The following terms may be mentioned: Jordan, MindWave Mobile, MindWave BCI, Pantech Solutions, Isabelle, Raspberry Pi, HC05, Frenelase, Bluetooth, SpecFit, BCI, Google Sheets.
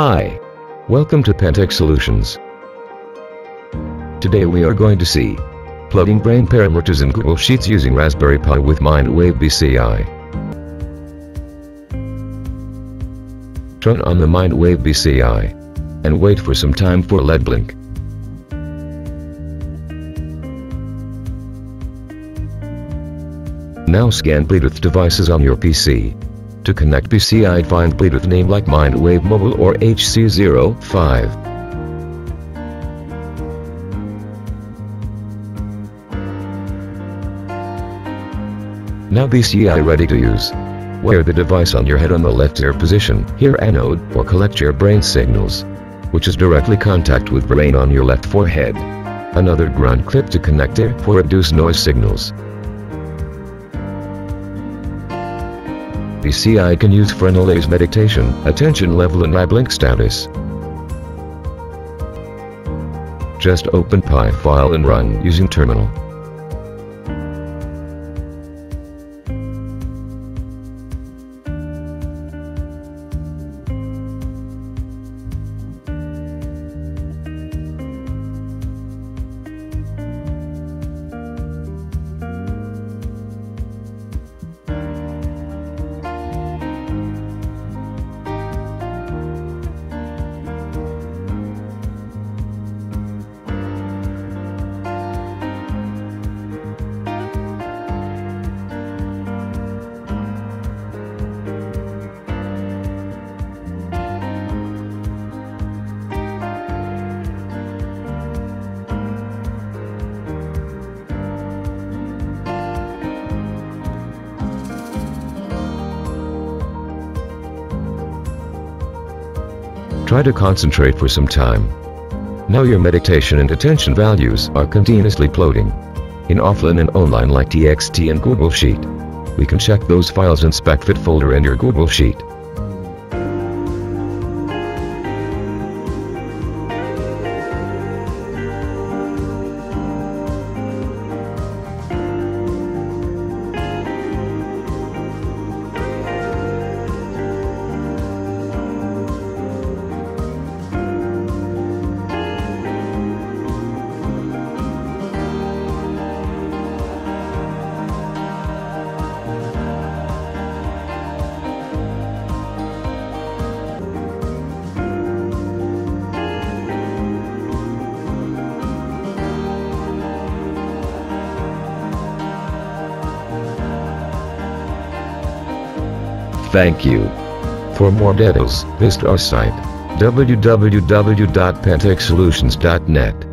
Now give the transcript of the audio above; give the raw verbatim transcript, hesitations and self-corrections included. Hi, welcome to Pantech Solutions. Today we are going to see plugging brain parameters in Google Sheets using Raspberry Pi with MindWave B C I. Turn on the MindWave B C I and wait for some time for a L E D blink. Now scan Bluetooth devices on your P C. To connect B C I, find Bluetooth name like MindWave Mobile or H C zero five. Now B C I ready to use. Wear the device on your head on the left ear position, hear anode, or collect your brain signals, which is directly contact with brain on your left forehead. Another ground clip to connect ear for reduce noise signals. B C I can use Frenelase meditation, attention level and eye blink status. Just open Pi file and run using terminal. Try to concentrate for some time. Now your meditation and attention values are continuously plotting in offline and online like T X T and Google Sheet. We can check those files in SpecFit folder in your Google Sheet. Thank you. For more details, visit our site w w w dot pantech solutions dot net.